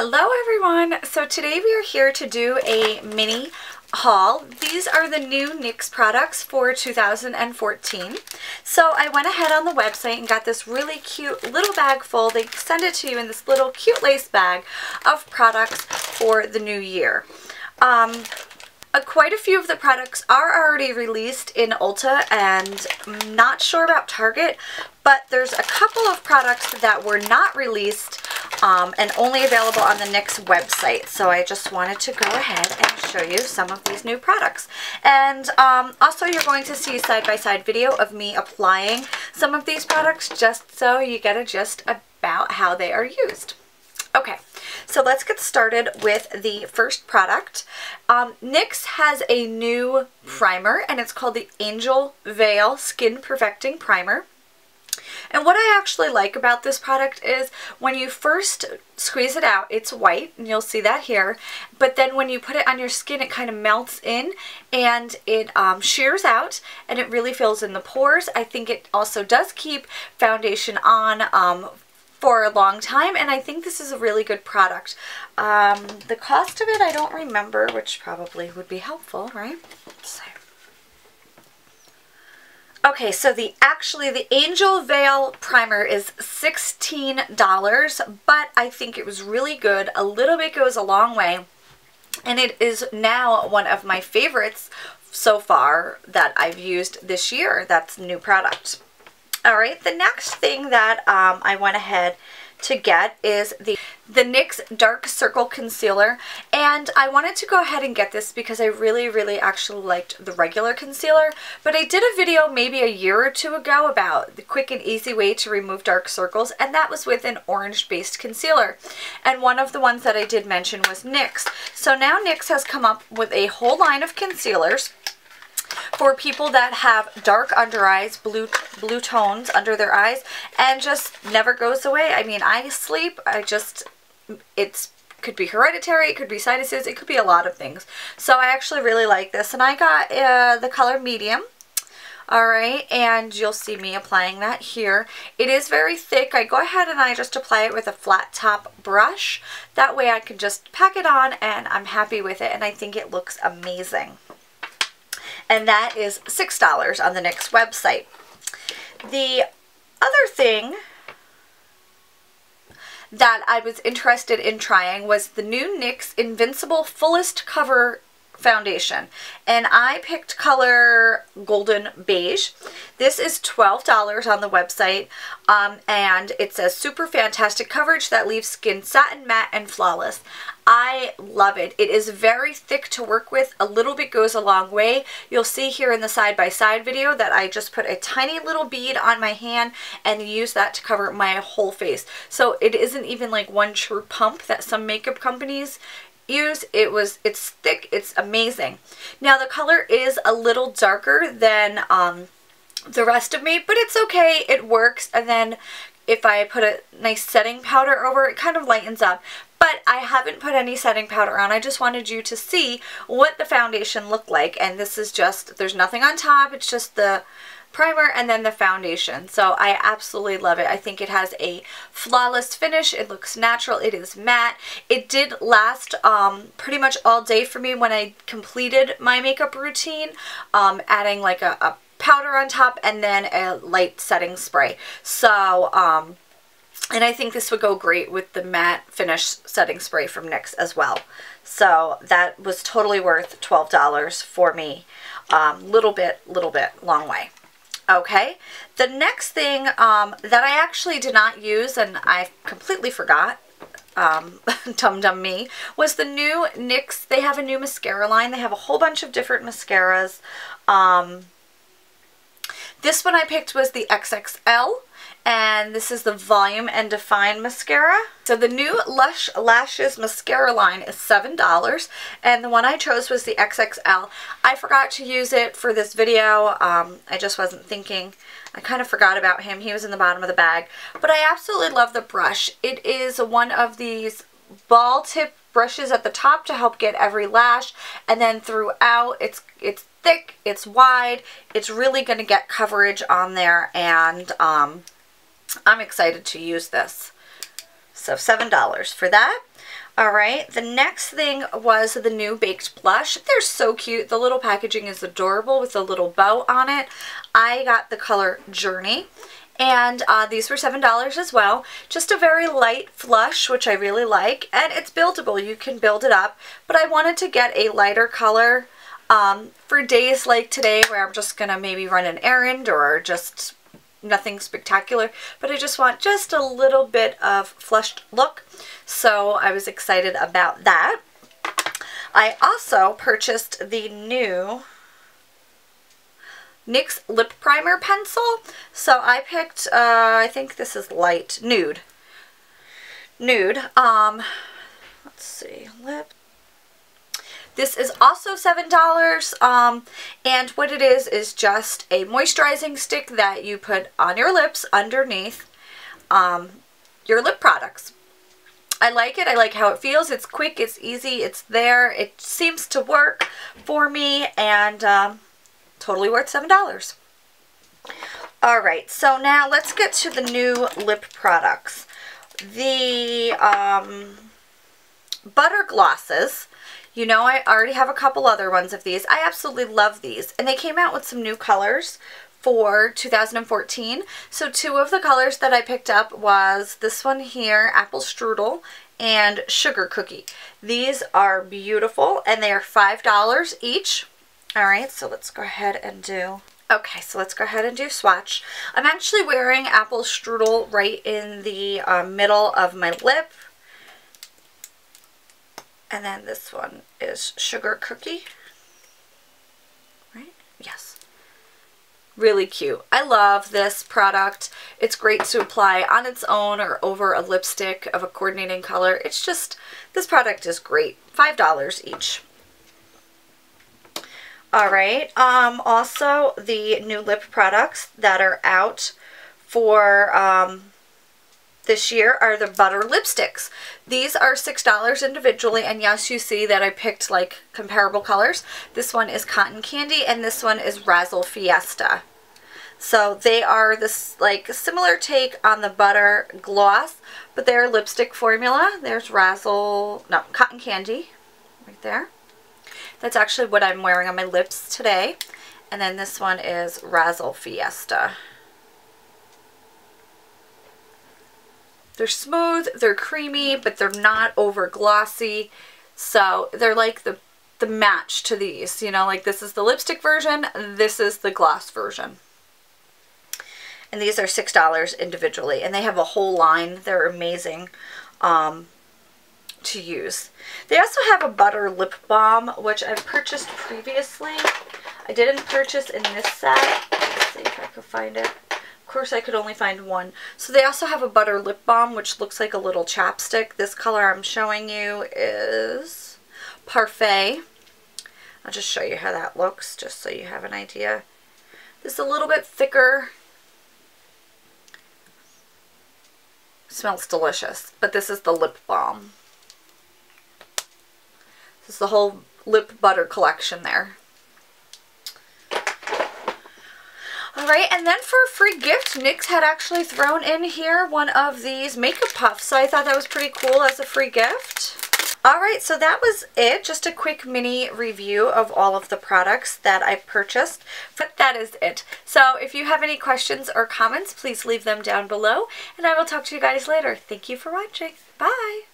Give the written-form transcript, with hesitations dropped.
Hello everyone! So today we are here to do a mini haul. These are the new NYX products for 2014. So I went ahead on the website and got this really cute little bag full. They send it to you in this little cute lace bag of products for the new year. Quite a few of the products are already released in Ulta, and I'm not sure about Target, but there's a couple of products that were not released and only available on the NYX website. So I just wanted to go ahead and show you some of these new products. And also you're going to see side-by-side video of me applying some of these products just so you get a gist about how they are used. Okay, so let's get started with the first product. NYX has a new primer, and it's called the Angel Veil Skin Perfecting Primer. And what I actually like about this product is when you first squeeze it out, it's white, and you'll see that here. But then when you put it on your skin, it kind of melts in, and it shears out, and it really fills in the pores. I think it also does keep foundation on for a long time, and I think this is a really good product. The cost of it, I don't remember, which probably would be helpful, right? So. Okay, so actually the Angel Veil Primer is $16, but I think it was really good. A little bit goes a long way, and it is now one of my favorites so far that I've used this year. That's a new product. Alright, the next thing that I went ahead to get is the NYX Dark Circle Concealer, and I wanted to go ahead and get this because I really actually liked the regular concealer, but I did a video maybe a year or two ago about the quick and easy way to remove dark circles, and that was with an orange based concealer, and one of the ones that I did mention was NYX. So now NYX has come up with a whole line of concealers for people that have dark under eyes, blue tones under their eyes, and just never goes away. I mean, I sleep, it could be hereditary, it could be sinuses, it could be a lot of things. So I actually really like this, and I got the color medium. Alright, and you'll see me applying that here. It is very thick. I go ahead and I just apply it with a flat top brush. That way I can just pack it on, and I'm happy with it, and I think it looks amazing. And that is $6 on the NYX website. The other thing that I was interested in trying was the new NYX Invincible Fullest Cover Foundation, and I picked color golden beige. This is $12 on the website, and it says super fantastic coverage that leaves skin satin, matte, and flawless. I love it. It is very thick to work with. A little bit goes a long way. You'll see here in the side-by-side video that I just put a tiny little bead on my hand and use that to cover my whole face. So it isn't even like one true pump that some makeup companies use. It's thick. It's amazing. Now the color is a little darker than the rest of me, but it's okay. It works. And then if I put a nice setting powder over it, kind of lightens up. But I haven't put any setting powder on. I just wanted you to see what the foundation looked like. And this is just, there's nothing on top. It's just the primer and then the foundation. So I absolutely love it. I think it has a flawless finish. It looks natural. It is matte. It did last pretty much all day for me when I completed my makeup routine, adding like a powder on top and then a light setting spray. So, and I think this would go great with the matte finish setting spray from NYX as well. So that was totally worth $12 for me. Little bit, long way. Okay, the next thing that I actually did not use and I completely forgot, dum-dum me, was the new NYX. They have a new mascara line. They have a whole bunch of different mascaras. This one I picked was the XXL. And this is the Volume and Define Mascara. So the new Lush Lashes Mascara line is $7, and the one I chose was the XXL. I forgot to use it for this video. I just wasn't thinking. I kind of forgot about him. He was in the bottom of the bag. But I absolutely love the brush. It is one of these ball tip brushes at the top to help get every lash, and then throughout it's thick, it's wide, it's really going to get coverage on there, and I'm excited to use this. So $7 for that. Alright, the next thing was the new Baked Blush. They're so cute. The little packaging is adorable with a little bow on it. I got the color Journey. And these were $7 as well. Just a very light flush, which I really like. And it's buildable. You can build it up. But I wanted to get a lighter color for days like today where I'm just going to maybe run an errand or just nothing spectacular. But I just want just a little bit of flushed look. So I was excited about that. I also purchased the new NYX lip primer pencil. So I picked I think this is light nude. Let's see, lip. This is also $7, and what it is just a moisturizing stick that you put on your lips underneath your lip products. I like it. I like how it feels. It's quick, it's easy, it's there. It seems to work for me, and totally worth $7. Alright, so now let's get to the new lip products. The Butter Glosses. You know, I already have a couple other ones of these. I absolutely love these. And they came out with some new colors for 2014. So two of the colors that I picked up was this one here, Apple Strudel, and Sugar Cookie. These are beautiful, and they are $5 each. Alright, so let's go ahead and do... Okay, so let's go ahead and do swatch. I'm actually wearing Apple Strudel right in the middle of my lip. And then this one is Sugar Cookie. Right? Yes. Really cute. I love this product. It's great to apply on its own or over a lipstick of a coordinating color. It's just... This product is great. $5 each. Alright, also the new lip products that are out for this year are the Butter Lipsticks. These are $6 individually, and yes, you see that I picked like comparable colors. This one is Cotton Candy, and this one is Razzle Fiesta. So they are this like similar take on the Butter Gloss, but they're lipstick formula. There's Cotton Candy right there. That's actually what I'm wearing on my lips today. And then this one is Razzle Fiesta. They're smooth, they're creamy, but they're not over glossy. So they're like the match to these. You know, like this is the lipstick version, this is the gloss version. And these are $6 individually. And they have a whole line. They're amazing. To use. They also have a butter lip balm, which I've purchased previously. I didn't purchase in this set. Let's see if I could find it. Of course, I could only find one. So they also have a butter lip balm, which looks like a little chapstick. This color I'm showing you is Parfait. I'll just show you how that looks, just so you have an idea. This is a little bit thicker. Smells delicious, but this is the lip balm. This is the whole lip butter collection there. Alright, and then for a free gift, NYX had actually thrown in here one of these makeup puffs, so I thought that was pretty cool as a free gift. Alright, so that was it. Just a quick mini review of all of the products that I've purchased, but that is it. So if you have any questions or comments, please leave them down below, and I will talk to you guys later. Thank you for watching. Bye!